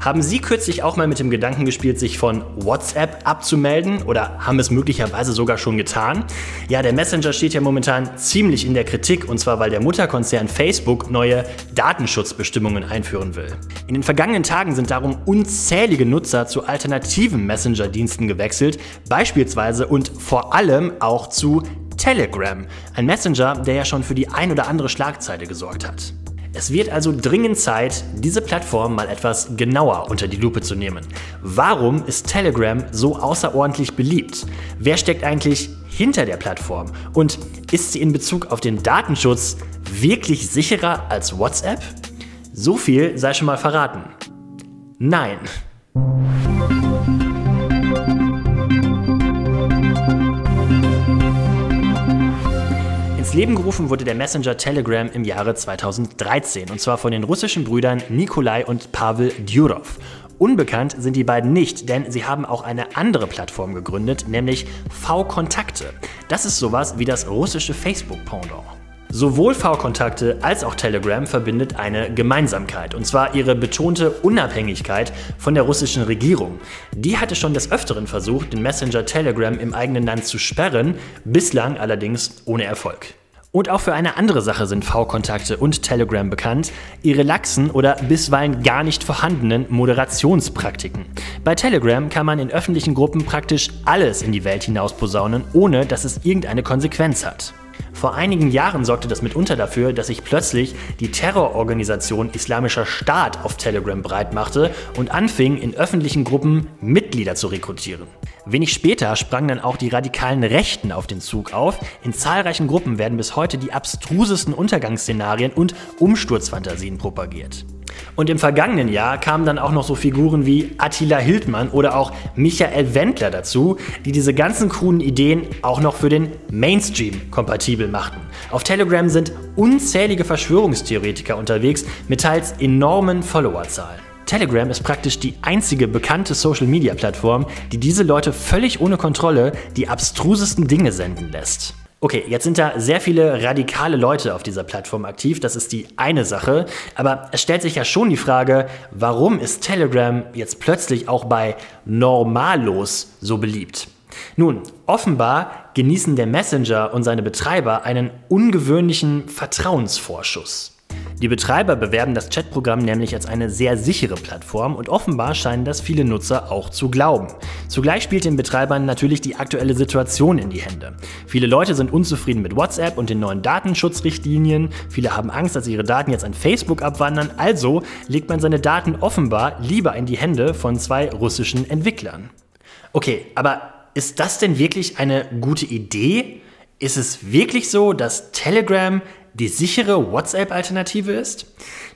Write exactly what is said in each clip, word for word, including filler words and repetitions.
Haben Sie kürzlich auch mal mit dem Gedanken gespielt, sich von WhatsApp abzumelden oder haben es möglicherweise sogar schon getan? Ja, der Messenger steht ja momentan ziemlich in der Kritik und zwar, weil der Mutterkonzern Facebook neue Datenschutzbestimmungen einführen will. In den vergangenen Tagen sind darum unzählige Nutzer zu alternativen Messenger-Diensten gewechselt, beispielsweise und vor allem auch zu Telegram, ein Messenger, der ja schon für die ein oder andere Schlagzeile gesorgt hat. Es wird also dringend Zeit, diese Plattform mal etwas genauer unter die Lupe zu nehmen. Warum ist Telegram so außerordentlich beliebt? Wer steckt eigentlich hinter der Plattform? Und ist sie in Bezug auf den Datenschutz wirklich sicherer als WhatsApp? So viel sei schon mal verraten. Nein. Ins Leben gerufen wurde der Messenger Telegram im Jahre zweitausenddreizehn und zwar von den russischen Brüdern Nikolai und Pavel Durov. Unbekannt sind die beiden nicht, denn sie haben auch eine andere Plattform gegründet, nämlich VKontakte. Das ist sowas wie das russische Facebook-Pendant. Sowohl VKontakte als auch Telegram verbindet eine Gemeinsamkeit, und zwar ihre betonte Unabhängigkeit von der russischen Regierung. Die hatte schon des Öfteren versucht, den Messenger Telegram im eigenen Land zu sperren, bislang allerdings ohne Erfolg. Und auch für eine andere Sache sind VKontakte und Telegram bekannt, ihre laxen oder bisweilen gar nicht vorhandenen Moderationspraktiken. Bei Telegram kann man in öffentlichen Gruppen praktisch alles in die Welt hinausposaunen, ohne dass es irgendeine Konsequenz hat. Vor einigen Jahren sorgte das mitunter dafür, dass sich plötzlich die Terrororganisation Islamischer Staat auf Telegram breitmachte und anfing, in öffentlichen Gruppen Mitglieder zu rekrutieren. Wenig später sprangen dann auch die radikalen Rechten auf den Zug auf. In zahlreichen Gruppen werden bis heute die abstrusesten Untergangsszenarien und Umsturzfantasien propagiert. Und im vergangenen Jahr kamen dann auch noch so Figuren wie Attila Hildmann oder auch Michael Wendler dazu, die diese ganzen kruden Ideen auch noch für den Mainstream kompatibel machten. Auf Telegram sind unzählige Verschwörungstheoretiker unterwegs mit teils enormen Followerzahlen. Telegram ist praktisch die einzige bekannte Social-Media-Plattform, die diese Leute völlig ohne Kontrolle die abstrusesten Dinge senden lässt. Okay, jetzt sind da sehr viele radikale Leute auf dieser Plattform aktiv, das ist die eine Sache, aber es stellt sich ja schon die Frage, warum ist Telegram jetzt plötzlich auch bei Normalos so beliebt? Nun, offenbar genießen der Messenger und seine Betreiber einen ungewöhnlichen Vertrauensvorschuss. Die Betreiber bewerben das Chatprogramm nämlich als eine sehr sichere Plattform und offenbar scheinen das viele Nutzer auch zu glauben. Zugleich spielt den Betreibern natürlich die aktuelle Situation in die Hände. Viele Leute sind unzufrieden mit WhatsApp und den neuen Datenschutzrichtlinien, viele haben Angst, dass ihre Daten jetzt an Facebook abwandern, also legt man seine Daten offenbar lieber in die Hände von zwei russischen Entwicklern. Okay, aber ist das denn wirklich eine gute Idee? Ist es wirklich so, dass Telegram die sichere WhatsApp-Alternative ist?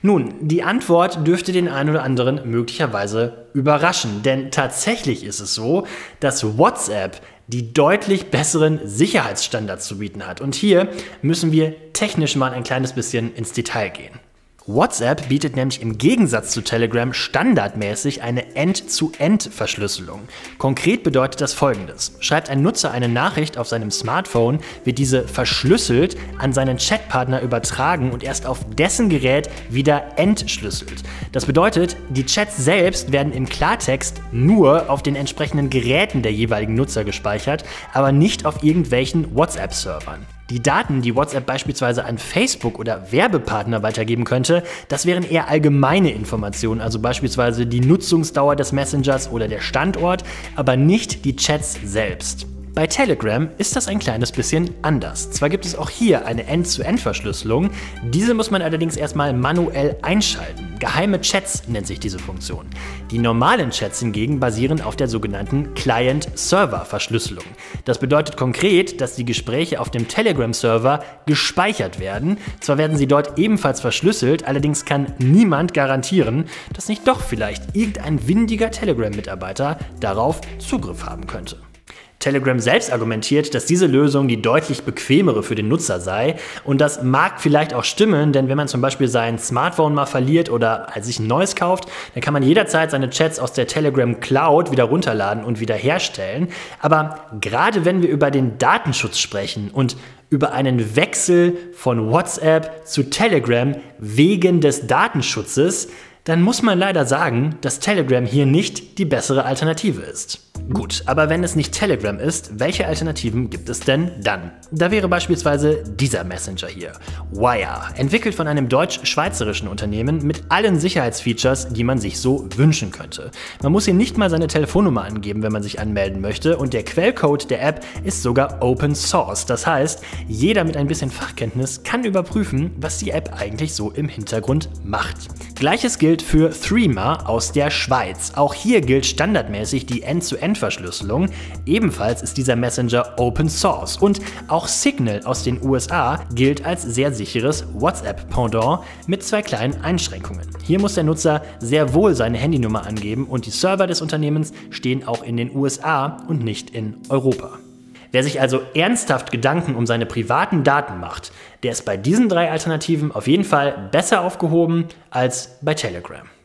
Nun, die Antwort dürfte den einen oder anderen möglicherweise überraschen, denn tatsächlich ist es so, dass WhatsApp die deutlich besseren Sicherheitsstandards zu bieten hat. Und hier müssen wir technisch mal ein kleines bisschen ins Detail gehen. WhatsApp bietet nämlich im Gegensatz zu Telegram standardmäßig eine End-zu-End-Verschlüsselung. Konkret bedeutet das Folgendes. Schreibt ein Nutzer eine Nachricht auf seinem Smartphone, wird diese verschlüsselt an seinen Chatpartner übertragen und erst auf dessen Gerät wieder entschlüsselt. Das bedeutet, die Chats selbst werden im Klartext nur auf den entsprechenden Geräten der jeweiligen Nutzer gespeichert, aber nicht auf irgendwelchen WhatsApp-Servern. Die Daten, die WhatsApp beispielsweise an Facebook oder Werbepartner weitergeben könnte, das wären eher allgemeine Informationen, also beispielsweise die Nutzungsdauer des Messengers oder der Standort, aber nicht die Chats selbst. Bei Telegram ist das ein kleines bisschen anders. Zwar gibt es auch hier eine End-zu-End-Verschlüsselung, diese muss man allerdings erstmal manuell einschalten. Geheime Chats nennt sich diese Funktion. Die normalen Chats hingegen basieren auf der sogenannten Client-Server-Verschlüsselung. Das bedeutet konkret, dass die Gespräche auf dem Telegram-Server gespeichert werden. Zwar werden sie dort ebenfalls verschlüsselt, allerdings kann niemand garantieren, dass nicht doch vielleicht irgendein windiger Telegram-Mitarbeiter darauf Zugriff haben könnte. Telegram selbst argumentiert, dass diese Lösung die deutlich bequemere für den Nutzer sei und das mag vielleicht auch stimmen, denn wenn man zum Beispiel sein Smartphone mal verliert oder sich ein neues kauft, dann kann man jederzeit seine Chats aus der Telegram Cloud wieder runterladen und wiederherstellen, aber gerade wenn wir über den Datenschutz sprechen und über einen Wechsel von WhatsApp zu Telegram wegen des Datenschutzes, dann muss man leider sagen, dass Telegram hier nicht die bessere Alternative ist. Gut, aber wenn es nicht Telegram ist, welche Alternativen gibt es denn dann? Da wäre beispielsweise dieser Messenger hier, Wire, entwickelt von einem deutsch-schweizerischen Unternehmen mit allen Sicherheitsfeatures, die man sich so wünschen könnte. Man muss hier nicht mal seine Telefonnummer angeben, wenn man sich anmelden möchte, und der Quellcode der App ist sogar Open Source. Das heißt, jeder mit ein bisschen Fachkenntnis kann überprüfen, was die App eigentlich so im Hintergrund macht. Gleiches gilt für Threema aus der Schweiz. Auch hier gilt standardmäßig die End-zu-End Verschlüsselung. Ebenfalls ist dieser Messenger Open Source, und auch Signal aus den U S A gilt als sehr sicheres WhatsApp-Pendant mit zwei kleinen Einschränkungen. Hier muss der Nutzer sehr wohl seine Handynummer angeben, und die Server des Unternehmens stehen auch in den U S A und nicht in Europa. Wer sich also ernsthaft Gedanken um seine privaten Daten macht, der ist bei diesen drei Alternativen auf jeden Fall besser aufgehoben als bei Telegram.